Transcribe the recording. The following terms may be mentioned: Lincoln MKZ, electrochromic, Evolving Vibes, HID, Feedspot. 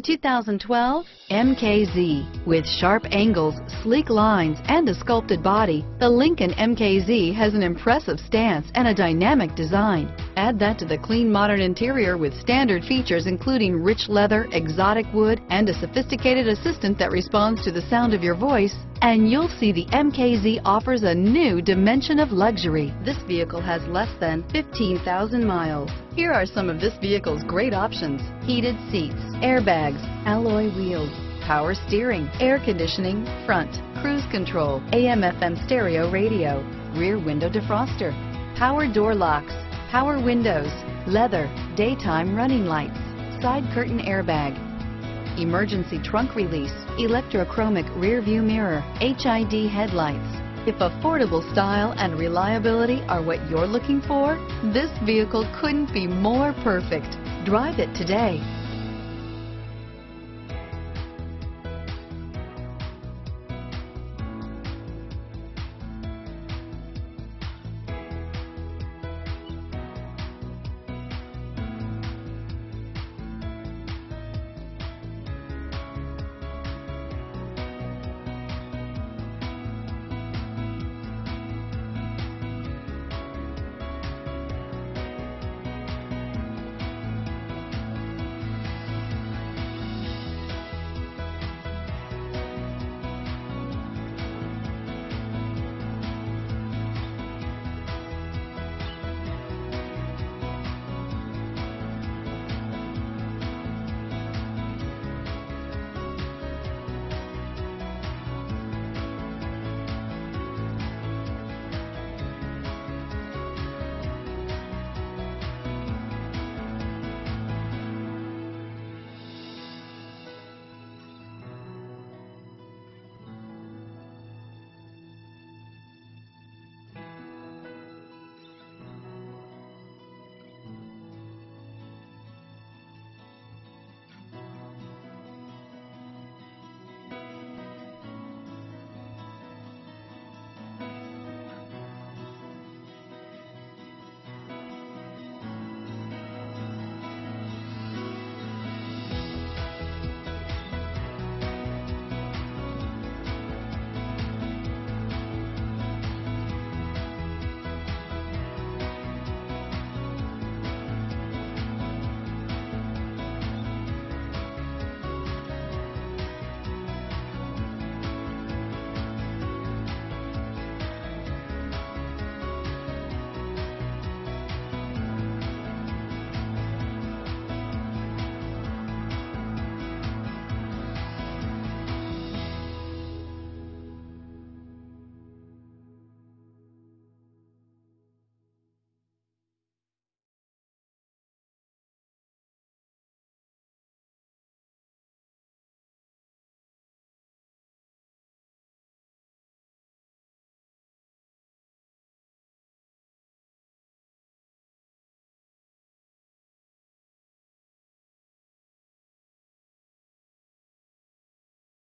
The 2012 MKZ. With sharp angles, sleek lines, and a sculpted body, the Lincoln MKZ has an impressive stance and a dynamic design. Add that to the clean modern interior with standard features including rich leather, exotic wood, and a sophisticated assistant that responds to the sound of your voice, and you'll see the MKZ offers a new dimension of luxury. This vehicle has less than 15,000 miles. Here are some of this vehicle's great options: heated seats, airbags, alloy wheels, power steering, air conditioning, front, cruise control, AM/FM stereo radio, rear window defroster, power door locks, power windows, leather, daytime running lights, side curtain airbag, emergency trunk release, electrochromic rear view mirror, HID headlights. If affordable style and reliability are what you're looking for, this vehicle couldn't be more perfect. Drive it today.